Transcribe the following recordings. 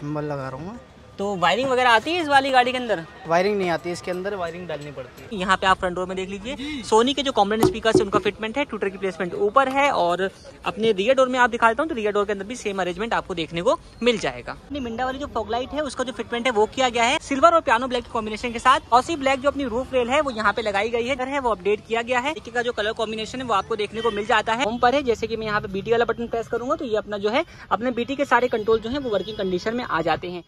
Symbol लगा रहा हूँ। तो वायरिंग वगैरह आती है इस वाली गाड़ी के अंदर? वायरिंग नहीं आती, इसके अंदर वायरिंग डालनी पड़ती है। यहाँ पे आप फ्रंट रो में देख लीजिए, सोनी के जो कॉम्पोनेंट स्पीकर है उनका फिटमेंट है, ट्यूटर की प्लेसमेंट ऊपर है। और अपने रियर डोर में आप दिखा देता हूँ, तो रियर डोर के अंदर भी सेम अरेंजमेंट आपको देखने को मिल जाएगा। मिंडा वाली जो फॉगलाइट है उसका जो फिटमेंट है वो किया गया है सिल्वर और पियानो ब्लैक के कॉम्बिनेशन के साथ। ऑसी ब्लैक जो अपनी रूफ रेल है वो यहाँ पे लगाई गई है, वो अपडेट किया गया है। इसका जो कलर कॉम्बिनेशन है वो आपको देखने को मिल जाता है। होम पर है, जैसे की मैं यहाँ पे बीटी वाला बटन प्रेस करूंगा तो ये अपना जो है अपने बीटी के सारे कंट्रोल जो है वो वर्किंग कंडीशन में आ जाते हैं।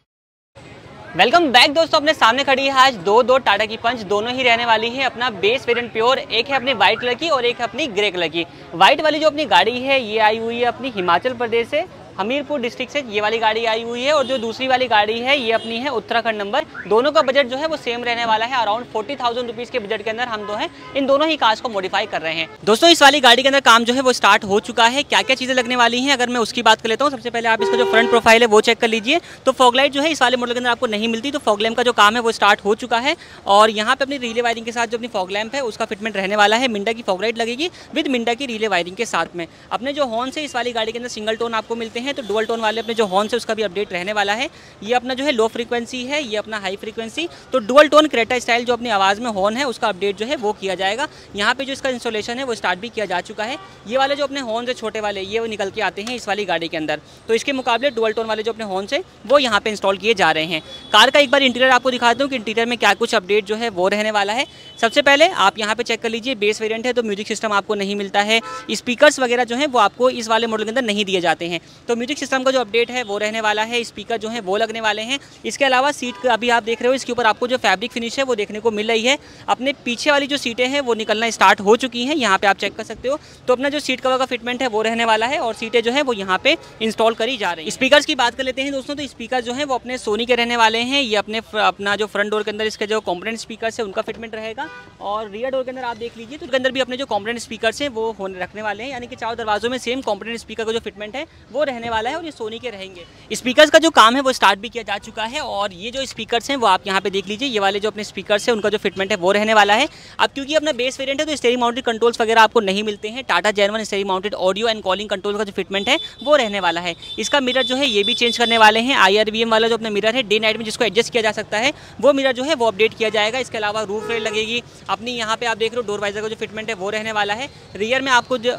वेलकम बैक दोस्तों, अपने सामने खड़ी है आज दो टाटा की पंच, दोनों ही रहने वाली है अपना बेस वेरिएंट प्योर। एक है अपनी व्हाइट कलर की और एक है अपनी ग्रे कलर की। व्हाइट वाली जो अपनी गाड़ी है ये आई हुई है अपनी हिमाचल प्रदेश से, हमीरपुर डिस्ट्रिक्ट से ये वाली गाड़ी आई हुई है। और जो दूसरी वाली गाड़ी है ये अपनी है उत्तराखंड नंबर। दोनों का बजट जो है वो सेम रहने वाला है, अराउंड 40,000 रुपीज के बजट के अंदर हम दो हैं इन दोनों ही कार्स को मॉडिफाई कर रहे हैं। दोस्तों इस वाली गाड़ी के अंदर काम जो है वो स्टार्ट हो चुका है। क्या क्या चीजें लगने वाली है अगर मैं उसकी बात कर लेता हूँ, सबसे पहले आप इसका जो फ्रंट प्रोफाइल है वो चेक कर लीजिए। तो फॉगलाइट जो है इस वाले मॉडल के अंदर आपको नहीं मिलती, तो फॉगलैम्प का जो काम है वो स्टार्ट हो चुका है। और यहाँ पे अपनी रिले वायरिंग के साथ जो अपनी फॉगलैम्प है उसका फिटमेंट रहने वाला है, मिंडा की फॉगलाइट लगेगी विद मिंडा की रिले वायरिंग के साथ में। अपने जो हॉर्न है इस वाली गाड़ी के अंदर सिंगल टोन आपको मिलते हैं, तो डुअल टोन वाले अपने जो हॉर्न है उसका भी अपडेट रहने वाला है। ये अपना जो है लो फ्रीक्वेंसी है, ये अपना हाई फ्रीक्वेंसी, तो डुअल टोन क्रेटा स्टाइल जो अपनी आवाज में हॉर्न है उसका अपडेट जो है वो किया जाएगा। यहाँ पे जो इसका इंस्टॉलेशन है वो स्टार्ट भी किया जा चुका है। ये वाले जो अपने हॉर्न है छोटे वाले ये वो निकल के आते हैं इस वाली गाड़ी के अंदर, तो इसके मुकाबले डुअल टोन वाले जो अपने हॉर्न है वो यहाँ पे इंस्टॉल किए जा रहे हैं। कार का एक बार इंटीरियर आपको दिखाता हूँ कि इंटीरियर में क्या कुछ अपडेट जो है वो रहने वाला है। सबसे पहले आप यहाँ पे चेक कर लीजिए, बेस वेरिएंट है तो म्यूजिक सिस्टम आपको नहीं मिलता है, स्पीकर्स वगैरह जो है वो आपको इस वाले मॉडल के अंदर नहीं दिए जाते हैं, तो म्यूजिक सिस्टम का जो अपडेट है वो रहने वाला है। स्पीकर जो है वो लगने वाले हैं। इसके अलावा सीट का अभी आप देख रहे हो, इसके ऊपर आपको जो फैब्रिक फिनिश है वो देखने को मिल रही है। अपने पीछे वाली जो सीटें हैं वो निकलना स्टार्ट हो चुकी हैं, यहाँ पे आप चेक कर सकते हो। तो अपना जो सीट कवर का फिटमेंट है वो रहने वाला है और सीटें जो है वो यहाँ पे इंस्टॉल करी जा रही है। स्पीकर्स की बात कर लेते हैं दोस्तों, तो स्पीकर जो है वो अपने सोनी के रहने वाले हैं। ये अपना जो फ्रंट डोर के अंदर इसके जो कॉम्पोनेंट स्पीकर्स है उनका फिटमेंट रहेगा। और रियर डोर के अंदर आप देख लीजिए तो उसके अंदर भी अपने जो कॉम्पोनेंट स्पीकर्स हैं वो होने रखने वाले हैं, यानी कि चारों दरवाजों में सेम कॉम्पोनेंट स्पीकर का जो फिटमेंट है वो रहने वाला है और ये सोनी के रहेंगे। स्पीकर्स का जो काम है वो स्टार्ट भी किया जा चुका है। और ये जो स्पीकर्स हैं वो आप यहाँ पे देख लीजिए, ये वाले जो अपने स्पीकर्स हैं उनका जो फिटमेंट है वो रहने वाला है। अब क्योंकि अपना बेस वेरिएंट है तो स्टीयरिंग माउंटेड कंट्रोल्स वगैरह आपको नहीं मिलते हैं, टाटा जैनवन steering mounted audio and calling control का जो फिटमेंट है वो रहने वाला है। इसका मिरर जो है ये भी चेंज करने वाले हैं। IRVM वाला जो अपना मिरर है डे नाइट में जिसको एडजस्ट किया जा सकता है वो मिरर जो है वो अपडेट किया जाएगा। इसके अलावा रूफ रेल लगेगी अपनी, यहाँ पे आप देख रहे हो डोर वाइजर का जो फिटमेंट है वो रहने वाला है। रियर में आपको जो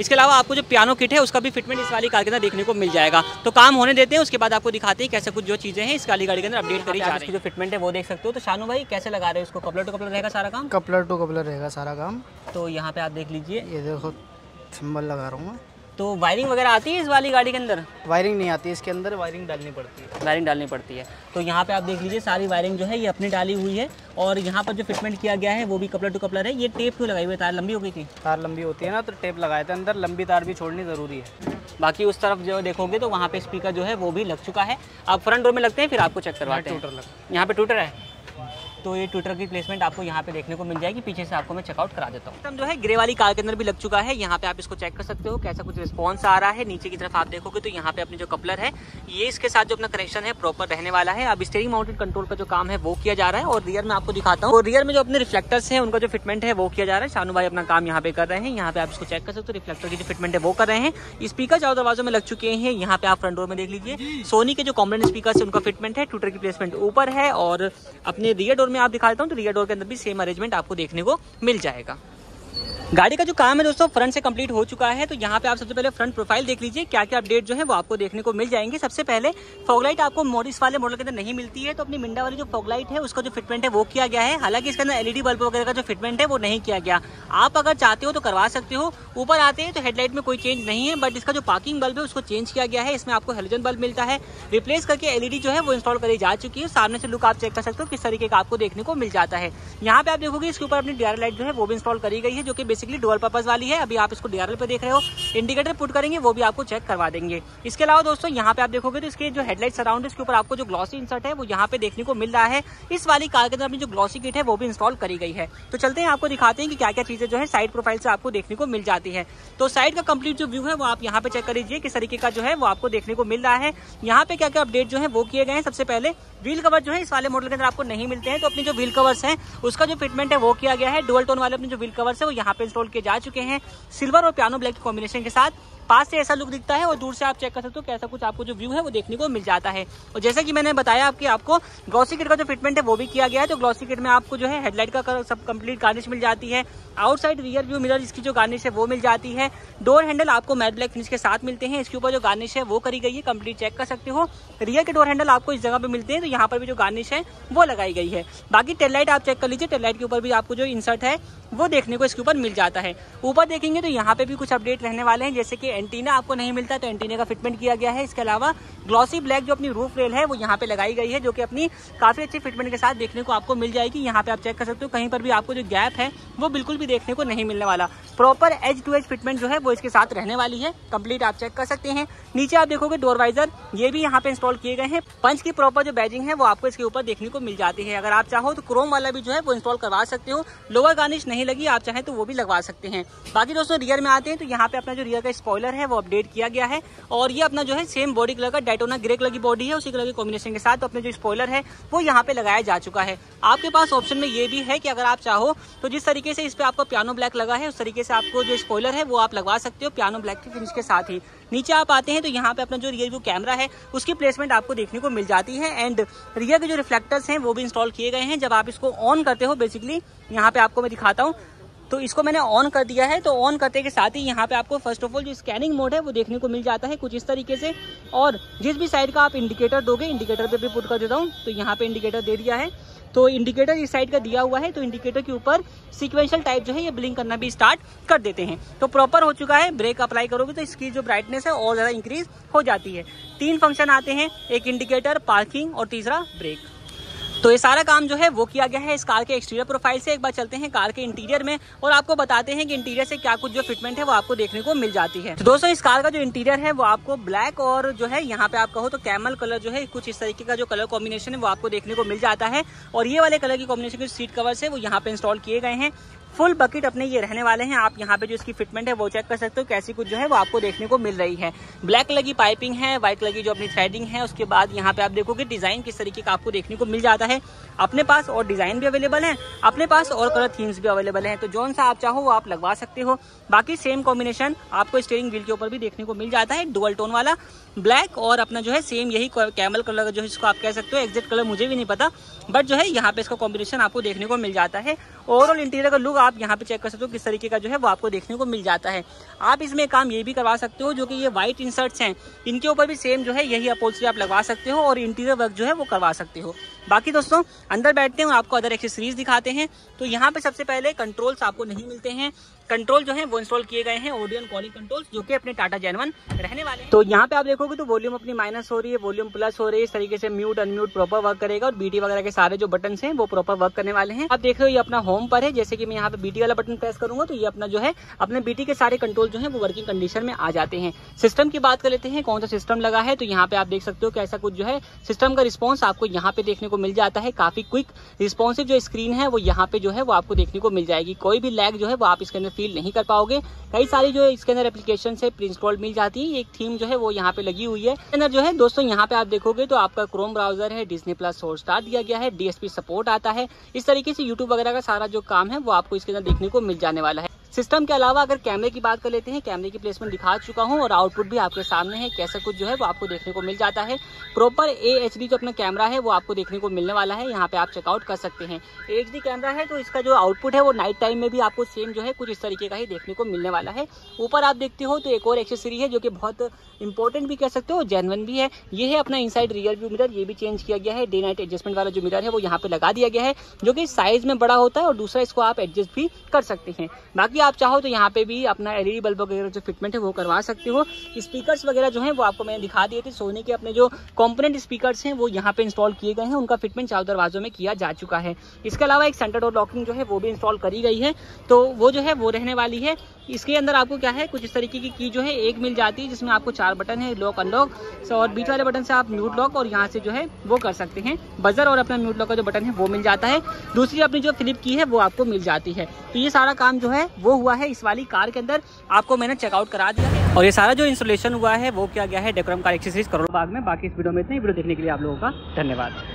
इसके अलावा आपको जो पियानो किट है उसका भी फिटमेंट इस वाली कार के अंदर देखने को मिल जाएगा। तो काम होने देते हैं, उसके बाद आपको दिखाते हैं कैसे कुछ जो चीजें हैं इस वाली गाड़ी के अंदर अपडेट करी जा रही है। जो फिटमेंट है वो देख सकते हो। तो शानू भाई कैसे लगा रहे हो इसको? कपलर टू कपलर रहेगा सारा काम, कपलर टू कपलर रहेगा सारा काम। तो यहाँ पे आप देख लीजिए, ये देखो सिंबल लगा रहा हूँ। तो वायरिंग वगैरह आती है इस वाली गाड़ी के अंदर? वायरिंग नहीं आती, इसके अंदर वायरिंग डालनी पड़ती है, वायरिंग डालनी पड़ती है। तो यहाँ पे आप देख लीजिए सारी वायरिंग जो है ये अपनी डाली हुई है। और यहाँ पर जो फिटमेंट किया गया है वो भी कपलर टू कपलर है। ये टेप क्यों लगाई हुई है? तार लंबी हो गई थी, तार लंबी होती है ना, तो टेप लगाए थे अंदर, लंबी तार भी छोड़नी ज़रूरी है। बाकी उस तरफ जो देखोगे तो वहाँ पर स्पीकर जो है वो भी लग चुका है। आप फ्रंट रो में लगते हैं, फिर आपको चेक करवाते हैं। यहाँ पर ट्यूटर है, तो ये ट्विटर की प्लेसमेंट आपको यहाँ पे देखने को मिल जाएगी। पीछे से आपको मैं चेकआउट करा देता हूँ। सिस्टम जो है ग्रे वाली कार के अंदर भी लग चुका है। यहाँ पे आप इसको चेक कर सकते हो कैसा कुछ रिस्पांस आ रहा है। नीचे की तरफ आप देखोगे तो यहाँ पे अपने जो कपलर है ये इसके साथ जो अपना कनेक्शन है प्रॉपर रहने वाला है। अब स्टीयरिंग माउंटेड कंट्रोल का जो काम है वो किया जा रहा है। और रियर में आपको दिखाता हूँ, रियर में जो अपने रिफ्लेक्टर्स है उनका जो फिटमेंट है वो किया जा रहा है। शानू भाई अपना काम यहाँ पे कर रहे हैं, यहाँ पे आप इसको चेक कर सकते हो, रिफ्लेक्टर की जो फिटमेंट है वो कर रहे हैं। स्पीकर चारों दरवाजों में लग चुके हैं। यहाँ पे आप फ्रंट डोर में देख लीजिए, सोनी के जो कॉम्पोनेंट स्पीकर है उनका फिटमेंट है, ट्विटर की प्लेसमेंट ऊपर है। और अपने रियर डोर में आप दिखा देता हूं, तो रियर डोर के अंदर भी सेम अरेंजमेंट आपको देखने को मिल जाएगा। गाड़ी का जो काम है दोस्तों फ्रंट से कंप्लीट हो चुका है। तो यहाँ पे आप सबसे पहले फ्रंट प्रोफाइल देख लीजिए, क्या क्या अपडेट जो है वो आपको देखने को मिल जाएंगे। सबसे पहले फॉगलाइट आपको मॉडिस वाले मॉडल के अंदर नहीं मिलती है, तो अपनी मिंडा वाली जो फॉगलाइट है उसका जो फिटमेंट है वो किया गया है। हालांकि इसके अंदर LED बल्ब वगैरह का जो फिटमेंट है वो नहीं किया गया, आप अगर चाहते हो तो करवा सकते हो। ऊपर आते हैं तो हेडलाइट में कोई चेंज नहीं है, बट इसका जो पार्किंग बल्ब है उसको चेंज किया गया है। इसमें आपको हेलोजन बल्ब मिलता है, रिप्लेस करके LED जो है वो इंस्टॉल करी जा चुकी है। सामने से लुक आप चेक कर सकते हो किस तरीके का आपको देखने को मिल जाता है। यहाँ पे आप देखोगे इसके ऊपर अपनी DRL लाइट जो है वो भी इंस्टॉल करी गई है, जो कि बेसिकली डुअल पर्पस वाली है। अभी आप इसको DRL पे देख रहे हो, इंडिकेटर पुट करेंगे वो भी आपको चेक करवा देंगे। इसके अलावा दोस्तों यहाँ पे आप देखोगे तो इसके जो हेडलाइट सराउंड इसके ऊपर आपको जो ग्लॉसी इंसर्ट है वो यहाँ पे देखने को मिल रहा है। इस वाली कार के अंदर अपनी जो ग्लॉसी किट है वो भी इंस्टॉल करी गई है। तो चलते हैं आपको दिखाते हैं कि क्या क्या चीजें जो है साइड प्रोफाइल से आपको देखने को मिल जाती है। तो साइड का कंप्लीट जो व्यू है वो आप यहाँ पे चेक कर लीजिए, किस तरीके का जो है वो आपको देखने को मिल रहा है। यहाँ पे क्या क्या अपडेट जो है वो किए गए हैं। सबसे पहले व्हील कवर जो है इस वाले मॉडल के अंदर आपको नहीं मिलते हैं, तो अपने जो व्हील कवर्स हैं उसका जो फिटमेंट है वो किया गया है। डुअल टोन वाले अपने जो व्हील कवर्स है वो यहाँ पे इंस्टॉल किए जा चुके हैं, सिल्वर और पियानो ब्लैक कॉम्बिनेशन के साथ। पास से ऐसा लुक दिखता है और दूर से आप चेक कर सकते हो कैसा कुछ आपको जो व्यू है वो देखने को मिल जाता है। और जैसा कि मैंने बताया आपकी आपको ग्लॉसी किट का जो फिटमेंट है वो भी किया गया है। तो ग्लॉसी किट में आपको जो है हेडलाइट का सब कंप्लीट गार्निश मिल जाती है, आउटसाइड रियर व्यू मिरर इसकी जो गार्निश है वो मिल जाती है, डोर हैंडल आपको मैट ब्लैक फिनिश के साथ मिलते हैं, इसके ऊपर जो गार्निश है वो करी गई है, कंप्लीट चेक कर सकते हो। रियर के डोर हैंडल आपको इस जगह पे मिलते हैं, तो यहाँ पर भी जो गार्निश है वो लगाई गई है। बाकी टेल लाइट आप चेक कर लीजिए, टेल लाइट के ऊपर भी आपको जो इंसर्ट है वो देखने को इसके ऊपर मिल जाता है। ऊपर देखेंगे तो यहाँ पे भी कुछ अपडेट रहने वाले हैं, जैसे कि एंटीना आपको नहीं मिलता तो एंटीना का फिटमेंट किया गया है। इसके अलावा ग्लॉसी ब्लैक जो अपनी रूफ रेल है वो यहाँ पे लगाई गई है, जो कि अपनी काफी अच्छे फिटमेंट के साथ देखने को आपको मिल जाएगी। यहाँ पे आप चेक कर सकते हो कहीं पर भी आपको जो गैप है वो बिल्कुल भी देखने को नहीं मिलने वाला, proper edge to edge fitment जो है वो इसके साथ रहने वाली है, कंप्लीट आप चेक कर सकते हैं। नीचे आप देखोगे डोर वाइजर ये भी यहाँ पे इंस्टॉल किए गए हैं, पंच की प्रॉपर जो बैजिंग है वो आपको इसके ऊपर देखने को मिल जाती है। अगर आप चाहो तो क्रोम वाला भी जो है वो इंस्टॉल करवा सकते हो, लोअर गार्निश नहीं लगी आप चाहे तो वो भी लगवा सकते हैं। बाकी दोस्तों रियर में आते हैं तो यहाँ पे अपना जो रियर का स्पॉइलर है वो अपडेट किया गया है, और ये अपना जो है सेम बॉडी कलर का डेटोना ग्रे कलर की बॉडी है, उसी कलर के कॉम्बिनेशन के साथ अपने जो स्पॉइलर है वो यहाँ पे लगाया जा चुका है। आपके पास ऑप्शन में ये भी है कि अगर आप चाहो तो जिस तरीके से इस पे आपको पियानो ब्लैक लगा है उस तरीके से आपको जो स्पॉइलर है वो आप लगवा सकते हो पियानो ब्लैक की फिनिश के साथ ही। नीचे आप आते हैं तो यहाँ पे अपना जो रियर व्यू कैमरा है उसकी प्लेसमेंट आपको देखने को मिल जाती है, एंड रियर के जो रिफ्लेक्टर्स हैं वो भी इंस्टॉल किए गए हैं। जब आप इसको ऑन करते हो, बेसिकली यहाँ पे आपको मैं दिखाता हूँ, तो इसको मैंने ऑन कर दिया है, तो ऑन करते के साथ ही यहाँ पे आपको फर्स्ट ऑफ ऑल जो स्कैनिंग मोड है वो देखने को मिल जाता है कुछ इस तरीके से, और जिस भी साइड का आप इंडिकेटर दोगे, इंडिकेटर पे भी पुट कर देता हूँ, तो यहाँ पे इंडिकेटर दे दिया है, तो इंडिकेटर इस साइड का दिया हुआ है, तो इंडिकेटर के ऊपर सीक्वेंशियल टाइप जो है ये ब्लिंक करना भी स्टार्ट कर देते हैं। तो प्रॉपर हो चुका है, ब्रेक अप्लाई करोगे तो इसकी जो ब्राइटनेस है और ज़्यादा इंक्रीज हो जाती है। तीन फंक्शन आते हैं, एक इंडिकेटर, पार्किंग और तीसरा ब्रेक। तो ये सारा काम जो है वो किया गया है इस कार के एक्सटीरियर प्रोफाइल से। एक बार चलते हैं कार के इंटीरियर में और आपको बताते हैं कि इंटीरियर से क्या कुछ जो फिटमेंट है वो आपको देखने को मिल जाती है। तो दोस्तों इस कार का जो इंटीरियर है वो आपको ब्लैक और जो है यहाँ पे आप कहो तो कैमल कलर जो है कुछ इस तरीके का जो कलर कॉम्बिनेशन है वो आपको देखने को मिल जाता है, और ये वाले कलर की कॉम्बिनेशन के सीट कवर्स है वो यहाँ पे इंस्टॉल किए गए हैं। फुल बकेट अपने ये रहने वाले हैं। आप यहाँ पे जो इसकी फिटमेंट है वो चेक कर सकते हो कैसी कुछ जो है वो आपको देखने को मिल रही है। ब्लैक कलर की पाइपिंग है, व्हाइट कलर की जो अपनी थ्रेडिंग है, उसके बाद यहाँ पे आप देखोगे डिजाइन किस तरीके का आपको देखने को मिल जाता है। अपने पास और डिजाइन भी अवेलेबल है, अपने पास और कलर थीम्स भी अवेलेबल है, तो जौन सा आप चाहो वो आप लगवा सकते हो। बाकी सेम कॉम्बिनेशन आपको स्टीयरिंग व्हील के ऊपर भी देखने को मिल जाता है, डुअल टोन वाला ब्लैक और अपना जो है सेम यही कैमल कलर जो है इसको आप कह सकते हो, एग्जैक्ट कलर मुझे भी नहीं पता, बट जो है यहाँ पे इसका कॉम्बिनेशन आपको देखने को मिल जाता है। ओवरऑल इंटीरियर का लुक आप यहाँ पे चेक कर सकते हो किस तरीके का जो है वो आपको देखने को मिल जाता है। आप इसमें काम ये भी करवा सकते हो, जो कि ये व्हाइट इंसर्ट्स हैं इनके ऊपर भी सेम जो है यही अपॉल्स्ट्री आप लगवा सकते हो और इंटीरियर वर्क जो है वो करवा सकते हो। बाकी दोस्तों अंदर बैठते हैं और आपको अदर एक्सेसरीज दिखाते हैं। तो यहाँ पे सबसे पहले कंट्रोल्स आपको नहीं मिलते हैं, कंट्रोल जो है वो इंस्टॉल किए गए हैं ऑडियो एंड कॉलिंग कंट्रोल्स, जो कि अपने टाटा जेनवन रहने वाले हैं। तो यहाँ पे आप देखोगे तो वॉल्यूम अपनी माइनस हो रही है, वॉल्यूम प्लस हो रही है, इस तरीके से म्यूट अनम्यूट प्रॉपर वर्क करेगा, और बीटी वगैरह के सारे जो बटन हैं वो प्रॉपर वर्क करने वाले हैं। आप देख रहे हो ये अपना होम पर है, जैसे कि मैं यहाँ पे बीटी वाला बटन प्रेस करूंगा तो ये अपना जो है अपने बीटी के सारे कंट्रोल जो है वो वर्किंग कंडीशन में आ जाते हैं। सिस्टम की बात कर लेते हैं, कौन सा सिस्टम लगा है, तो यहाँ पे आप देख सकते हो कैसा कुछ जो है सिस्टम का रिस्पॉन्स आपको यहाँ पे देखने को मिल जाता है। काफी क्विक रिस्पॉन्सिव जो स्क्रीन है वो यहाँ पे जो है वो आपको देखने को मिल जाएगी, कोई भी लैग जो है वो आप इसके अंदर फील नहीं कर पाओगे। कई सारी जो है इसके अंदर एप्लीकेशन से प्री इंस्टॉल्ड मिल जाती है, एक थीम जो है वो यहाँ पे लगी हुई है। इसके अंदर जो है दोस्तों यहाँ पे आप देखोगे तो आपका क्रोम ब्राउजर है, डिज्नी प्लस हॉटस्टार दिया गया है, डीएसपी सपोर्ट आता है, इस तरीके से यूट्यूब वगैरह का सारा जो काम है वो आपको इसके अंदर देखने को मिल जाने वाला है। सिस्टम के अलावा अगर कैमरे की बात कर लेते हैं, कैमरे की प्लेसमेंट दिखा चुका हूं और आउटपुट भी आपके सामने है, कैसा कुछ जो है वो आपको देखने को मिल जाता है। प्रॉपर AHD जो अपना कैमरा है वो आपको देखने को मिलने वाला है, यहाँ पे आप चेकआउट कर सकते हैं। AHD कैमरा है तो इसका जो आउटपुट है वो नाइट टाइम में भी आपको सेम जो है कुछ इस तरीके का ही देखने को मिलने वाला है। ऊपर आप देखते हो तो एक और एक्सेसरी है जो कि बहुत इंपॉर्टेंट भी कह सकते हो, जेन्युइन भी है, ये है अपना इनसाइड रियर व्यू मिरर। ये भी चेंज किया गया है, डे नाइट एडजस्टमेंट वाला जो मिरर है वो यहाँ पे लगा दिया गया है, जो कि साइज में बड़ा होता है और दूसरा इसको आप एडजस्ट भी कर सकते हैं। बाकी आप चाहो तो यहाँ पे भी अपना LED बल्ब वगैरह जो फिटमेंट है वो करवा सकते हो। स्पीकर्स वगैरह जो है वो आपको मैंने दिखा दिए थे, सोनी के अपने जो कॉम्पोनेंट स्पीकर्स हैं वो यहाँ पे इंस्टॉल किए गए हैं, उनका फिटमेंट चारों दरवाजों में किया जा चुका है। इसके अलावा एक सेंटर डोर लॉकिंग जो है वो भी इंस्टॉल करी गई है, तो वो जो है वो रहने वाली है। इसके अंदर आपको क्या है, कुछ इस तरीके की की जो है एक मिल जाती है, जिसमें आपको 4 बटन है, लॉक अनलॉक और बीच वाले बटन से आप म्यूट लॉक और यहाँ से जो है वो कर सकते हैं, बजर और अपना म्यूट लॉक का जो बटन है वो मिल जाता है। दूसरी अपनी जो फ्लिप की है वो आपको मिल जाती है। तो ये सारा काम जो है वो हुआ है इस वाली कार के अंदर, आपको मैंने चेकआउट करा दिया है, और ये सारा जो इंस्टॉलेशन हुआ है वो किया गया है डेकोरम कार एक्सेसरीज करोड़बाग में। बाकी इस वीडियो में इतना ही, वीडियो देखने के लिए आप लोगों का धन्यवाद।